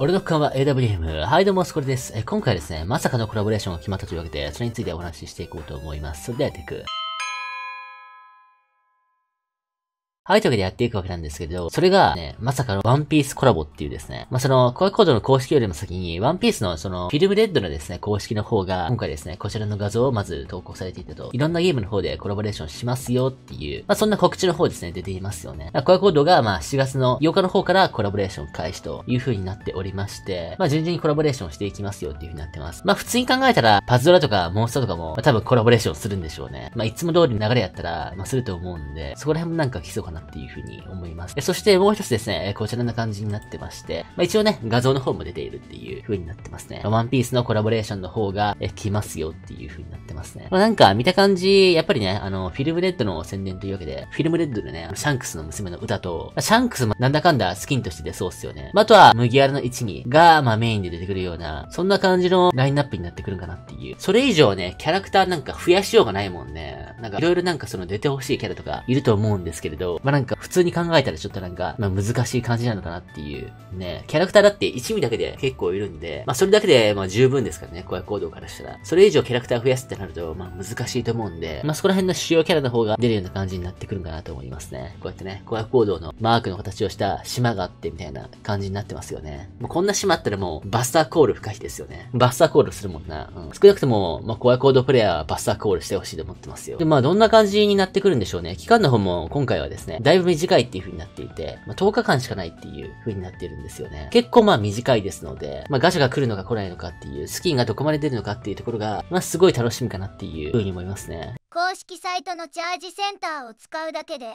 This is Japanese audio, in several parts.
俺の区間は AWM。はい、どうも、すこれです。今回ですね、まさかのコラボレーションが決まったというわけで、それについてお話ししていこうと思います。それではやっていく。はい、というわけでやっていくわけなんですけど、それがね、まさかのワンピースコラボっていうですね、その、コアコードの公式よりも先に、ワンピースのその、フィルムレッドのですね、公式の方が、今回ですね、こちらの画像をまず投稿されていたと、いろんなゲームの方でコラボレーションしますよっていう、そんな告知の方ですね、出ていますよね。コアコードが、7月の8日の方からコラボレーション開始という風になっておりまして、順々にコラボレーションしていきますよっていう風になってます。普通に考えたら、パズドラとかモンスターとかも、多分コラボレーションするんでしょうね。いつも通りの流れやったら、すると思うんで、そこら辺もなんか基礎かなっていう風に思います。そしてもう一つですね、こちらの感じになってまして、一応ね、画像の方も出ているっていう風になってますね。ワンピースのコラボレーションの方が来ますよっていう風になってますね。なんか見た感じ、やっぱりね、フィルムレッドの宣伝というわけで、フィルムレッドでね、シャンクスの娘の歌と、シャンクスもなんだかんだスキンとして出そうっすよね。あとは、麦わらの一味が、メインで出てくるような、そんな感じのラインナップになってくるかなっていう。それ以上ね、キャラクターなんか増やしようがないもんね。なんかいろいろなんかその出てほしいキャラとかいると思うんですけれど、なんか普通に考えたらちょっとなんか、難しい感じなのかなっていう。ね、キャラクターだって一味だけで結構いるんで、それだけで十分ですからね、コアコードからしたら。それ以上キャラクター増やすってなると、難しいと思うんで、そこら辺の主要キャラの方が出るような感じになってくるかなと思いますね。こうやってね、コアコードのマークの形をした島があってみたいな感じになってますよね。こんな島あったらもうバスターコール不可避ですよね。バスターコールするもんな。少なくとも、コアコードプレイヤーはバスターコールしてほしいと思ってますよ。で、どんな感じになってくるんでしょうね。期間の方も今回はですね、だいぶ短いっていう風になっていて、10日間しかないっていう風になっているんですよね。結構短いですので、ガチャが来るのか来ないのかっていう、スキンがどこまで出るのかっていうところが、すごい楽しみかなっていう風に思いますね。公式サイトのチャージセンターを使うだけで、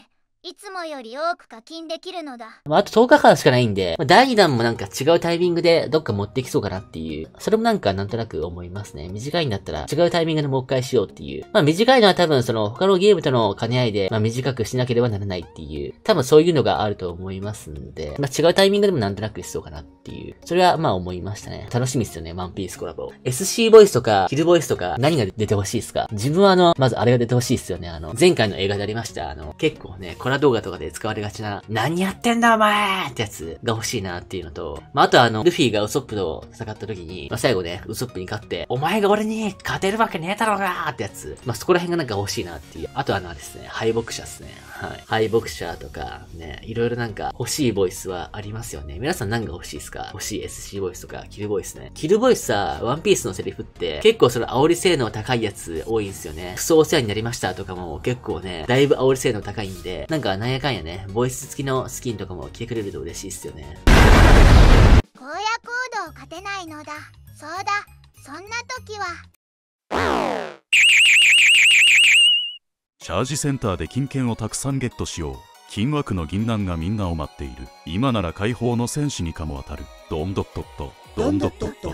いつもより多く課金できるのだ。あと10日間しかないんで、第2弾もなんか違うタイミングでどっか持ってきそうかなっていう。それもなんかなんとなく思いますね。短いんだったら違うタイミングでもう一回しようっていう。短いのは多分その他のゲームとの兼ね合いで、短くしなければならないっていう。多分そういうのがあると思いますんで、違うタイミングでもなんとなくしそうかなっていう。それは思いましたね。楽しみですよね、ワンピースコラボ。SC ボイスとか、ヒルボイスとか、何が出てほしいですか？自分はまずあれが出てほしいですよね。前回の映画でありました、結構ね、動画とかで使われがちな、何やってんだお前ってやつが欲しいなっていうのと、あとはルフィがウソップと戦った時に、最後ね、ウソップに勝って、お前が俺に勝てるわけねえだろうがーってやつ。そこら辺がなんか欲しいなっていう。あとはですね、敗北者ですね。はい。敗北者とか、ね、いろいろなんか欲しいボイスはありますよね。皆さん何が欲しいですか？欲しい SC ボイスとか、キルボイスね。キルボイスさ、ワンピースのセリフって、結構その煽り性能高いやつ多いんすよね。クソお世話になりましたとかも結構ね、だいぶ煽り性能高いんで、なんやかんやね、ボイス付きのスキンとかも着てくれると嬉しいっすよね。荒野行動を勝てないのだ。そうだ、そんな時はチャージセンターで金券をたくさんゲットしよう。金枠の銀杏がみんなを待っている。今なら解放の戦士にかも当たる。どんどっとっと、どんどっとっと。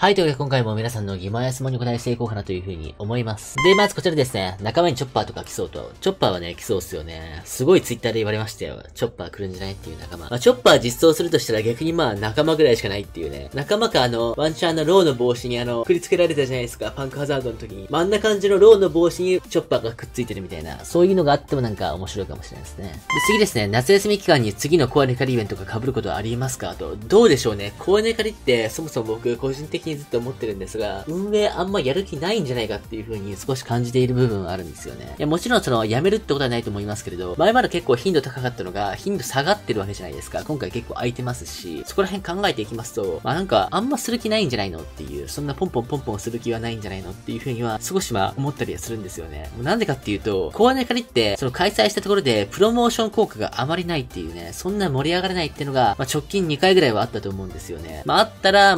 はい。というわけで今回も皆さんの疑問や質問にお答えしていこうかなというふうに思います。で、まずこちらですね。仲間にチョッパーとか来そうと。チョッパーはね、来そうっすよね。すごいツイッターで言われましたよ。チョッパー来るんじゃないっていう仲間。チョッパー実装するとしたら逆に仲間ぐらいしかないっていうね。仲間かワンチャンローの帽子にくり付けられたじゃないですか。パンクハザードの時に。あんな感じのローの帽子にチョッパーがくっついてるみたいな。そういうのがあってもなんか面白いかもしれないですね。で、次ですね。夏休み期間に次のコアネカリイベントが被ることはありますかと。どうでしょうね。コアネカリってそもそも僕個人的にずっと思ってるんですが、運営あんまやる気ないんじゃないかっていう風に少し感じている部分はあるんですよね。いや、もちろんやめるってことはないと思いますけれど、前まで結構頻度高かったのが、頻度下がってるわけじゃないですか。今回結構空いてますし、そこら辺考えていきますと、なんか、あんまする気ないんじゃないのっていう、そんなポンポンポンポンする気はないんじゃないのっていう風には、少し思ったりはするんですよね。なんでかっていうと、コアネカリって、開催したところで、プロモーション効果があまりないっていうね、そんな盛り上がらないっていうのが、直近2回ぐらいはあったと思うんですよね。あったら、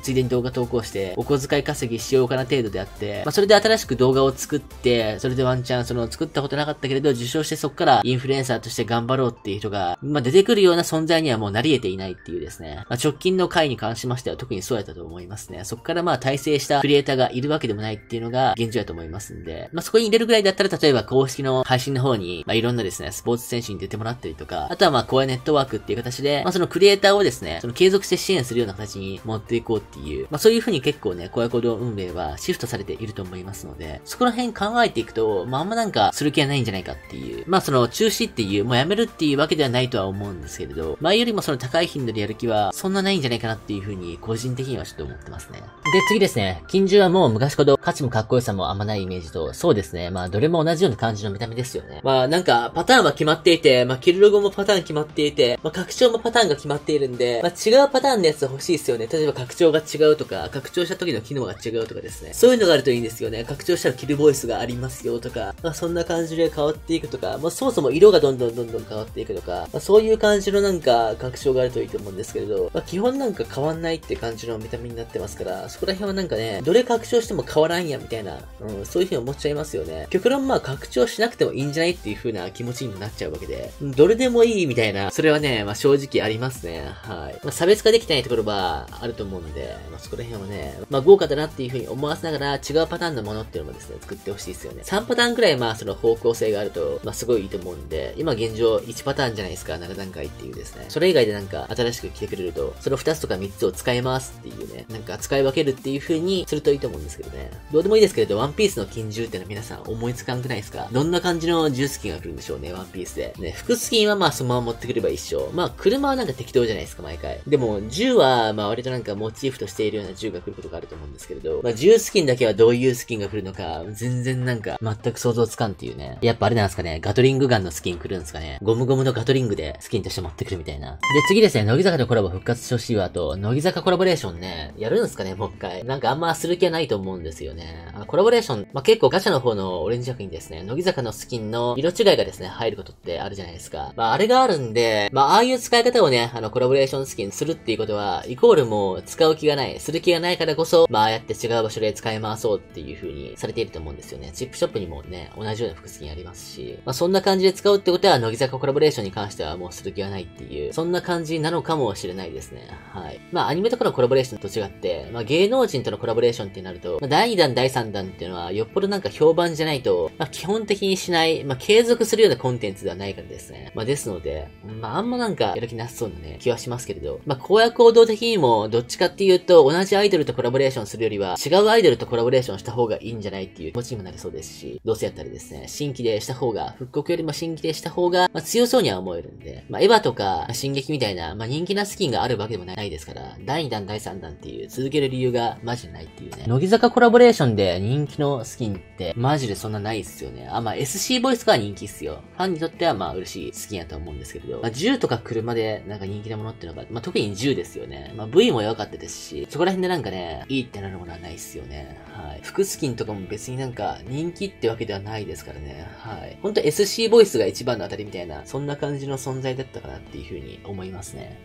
ついでに動画投稿して、お小遣い稼ぎしようかな程度であって、それで新しく動画を作って、それでワンチャン作ったことなかったけれど、受賞してそっからインフルエンサーとして頑張ろうっていう人が、出てくるような存在にはもうなり得ていないっていうですね。直近の回に関しましては特にそうやったと思いますね。そっから体制したクリエイターがいるわけでもないっていうのが現状だと思いますんで、そこに入れるぐらいだったら、例えば公式の配信の方に、いろんなですね、スポーツ選手に出てもらったりとか、あとはコアネットワークっていう形で、そのクリエイターをですね、継続して支援するような形に持っていこうっていう、そういうふうに結構ね、公約量運営はシフトされていると思いますので、そこら辺考えていくと、あんまなんかする気はないんじゃないかっていう。その中止っていう、もうやめるっていうわけではないとは思うんですけれど、前よりもその高い頻度でやる気はそんなないんじゃないかなっていうふうに、個人的にはちょっと思ってますね。で、次ですね。金獣はもう昔ほど価値もかっこよさもあんまないイメージと、そうですね。どれも同じような感じの見た目ですよね。なんか、パターンは決まっていて、キルログもパターン決まっていて、拡張もパターンが決まっているんで、違うパターンのやつ欲しいですよね。例えば拡張が違うとか、拡張した時の機能が違うとかですね。そういうのがあるといいんですよね。拡張したらキルボイスがありますよとか、そんな感じで変わっていくとか、そもそも色がどんどん変わっていくとか、そういう感じのなんか拡張があるといいと思うんですけれど、基本なんか変わんないって感じの見た目になってますから、そこら辺はなんかね、どれ拡張しても変わらんやみたいな、そういうふうに思っちゃいますよね。極論拡張しなくてもいいんじゃないっていう風な気持ちになっちゃうわけで、どれでもいいみたいな、それはね、正直ありますね。はい。差別化できてないところはあると思うんで、そこら辺はね、豪華だなっていう風に思わせながら違うパターンのものっていうのもですね、作ってほしいですよね。3パターンくらいその方向性があると、すごいいいと思うんで、今現状1パターンじゃないですか、7段階っていうですね。それ以外でなんか新しく来てくれると、その2つとか3つを使えますっていうね、なんか使い分けるっていう風にするといいと思うんですけどね。どうでもいいですけれど、ワンピースの金獣ってのは皆さん思いつかんくないですか？どんな感じのジュースキンが来るんでしょうね、ワンピースで。ね、副スキンはそのまま持ってくれば一緒。車はなんか適当じゃないですか、毎回。でも、銃は割となんかモチーフとしているような銃が来ることがあると思うんですけれど、銃スキンだけはどういうスキンが来るのか、全然なんか全く想像つかんっていうね。やっぱあれなんですかね、ガトリングガンのスキン来るんですかね。ゴムゴムのガトリングでスキンとして持ってくるみたいな。で、次ですね、乃木坂とコラボ復活してほしいわと、乃木坂コラボレーションね、やるんですかね、もう一回。なんかあんまする気はないと思うんですよね。コラボレーション、結構ガチャの方のオレンジ作品ですね、乃木坂のスキンの色違いがですね、入ることってあるじゃないですか。あれがあるんで、ああいう使い方をね、コラボレーションスキンするっていうことは、イコールもう使う気がない、する気がないからこそ、ああやって違う場所で使い回そうっていう風にされていると思うんですよね。チップショップにもね、同じような副スキンありますし、そんな感じで使うってことは、乃木坂コラボレーションに関してはもうする気がないっていう、そんな感じなのかもしれないですね。はい。アニメとかのコラボレーションと違って、芸能人とのコラボレーションってなると、第2弾、第3弾っていうのは、よっぽどなんか評判じゃないと、基本的にしない、継続するようなコンテンツではないからですね。ですので、あんまなんかやる気なさそうなね、気はしますけれど。公約行動的にも、どっちかっていうと、同じアイドルとコラボレーションするよりは、違うアイドルとコラボレーションした方がいいんじゃないっていう気持ちにもなりそうですし、どうせやったらですね、新規でした方が、復刻よりも新規でした方が、強そうには思えるんで、エヴァとか、進撃みたいな、人気なスキンがあるわけでもないですから、第2弾、第3弾っていう、続ける理由がマジでないっていうね。乃木坂コラボレーションで人気のスキンって、マジでそんなないっすよね。SC ボイスが人気っすよ。ファンにとっては嬉しいスキンやと思うんですけれど、銃とか車でなんか人気なものっていうのが、特に銃ですよね。V も弱かったですし、そこら辺でなんかね、いいってなるものはないっすよね。はい。副スキンとかも別になんか人気ってわけではないですからね。はい。ほんと SC ボイスが一番の当たりみたいな、そんな感じの存在だったかなっていう風に思いますね。